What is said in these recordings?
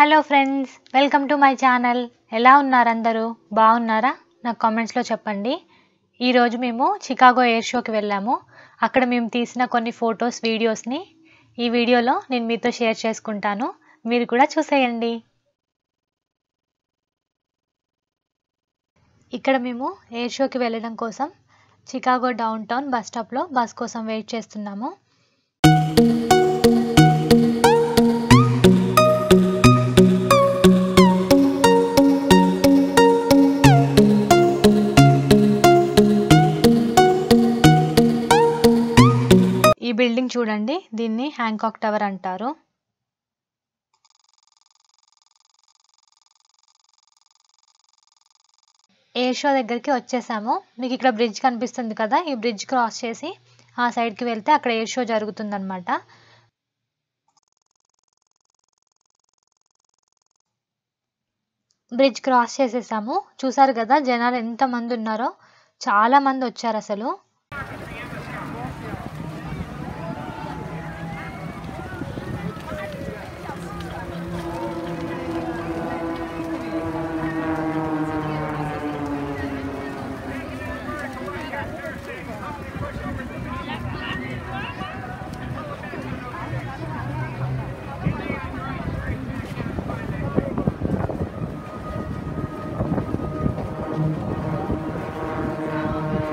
Hello friends, welcome to my channel. ఎలా ఉన్నారు అందరూ? బాగున్నారా? నాకు కామెంట్స్లో చెప్పండి. ఈరోజు మేము చికాగో ఎయిర్ షోకి వెళ్ళాము. అక్కడ మేము తీసిన కొన్ని ఫొటోస్, వీడియోస్ని ఈ వీడియోలో నేను మీతో షేర్ చేసుకుంటాను. మీరు కూడా చూసేయండి. ఇక్కడ మేము ఎయిర్ షోకి వెళ్ళడం కోసం చికాగో డౌన్ టౌన్ బస్ స్టాప్లో బస్ కోసం వెయిట్ చేస్తున్నాము. ఈ బిల్డింగ్ చూడండి, దీన్ని హ్యాంకాక్ టవర్ అంటారు. ఎయిర్ షో దగ్గరికి వచ్చేసాము. మీకు ఇక్కడ బ్రిడ్జ్ కనిపిస్తుంది కదా, ఈ బ్రిడ్జ్ క్రాస్ చేసి ఆ సైడ్కి వెళ్తే అక్కడ ఎయిర్ షో జరుగుతుందన్నమాట. బ్రిడ్జ్ క్రాస్ చేసేసాము. చూసారు కదా జనాలు ఎంతమంది ఉన్నారో, చాలా మంది వచ్చారు అసలు.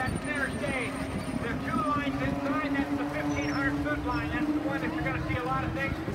That's the one that you're going to see a lot of things.